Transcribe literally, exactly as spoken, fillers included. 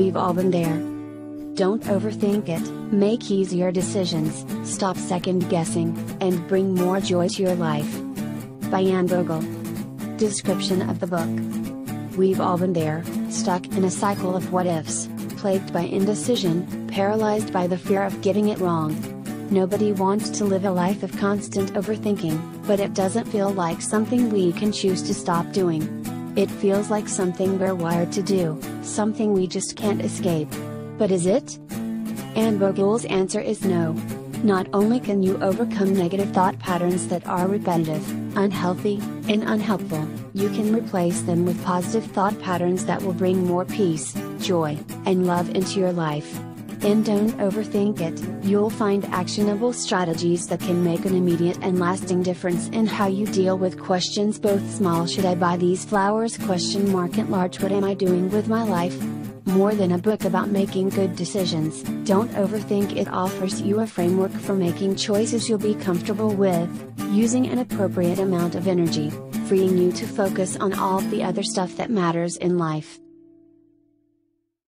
We've all been there. Don't overthink it, make easier decisions, stop second guessing, and bring more joy to your life. By Anne Bogel. Description of the book. We've all been there, stuck in a cycle of what-ifs, plagued by indecision, paralyzed by the fear of getting it wrong. Nobody wants to live a life of constant overthinking, but it doesn't feel like something we can choose to stop doing. It feels like something we're wired to do, something we just can't escape. But is it? Anne Bogel's answer is no. Not only can you overcome negative thought patterns that are repetitive, unhealthy, and unhelpful, you can replace them with positive thought patterns that will bring more peace, joy, and love into your life. And don't overthink it, you'll find actionable strategies that can make an immediate and lasting difference in how you deal with questions, both small should I buy these flowers question mark and large what am I doing with my life? More than a book about making good decisions, Don't Overthink It offers you a framework for making choices you'll be comfortable with, using an appropriate amount of energy, freeing you to focus on all the other stuff that matters in life.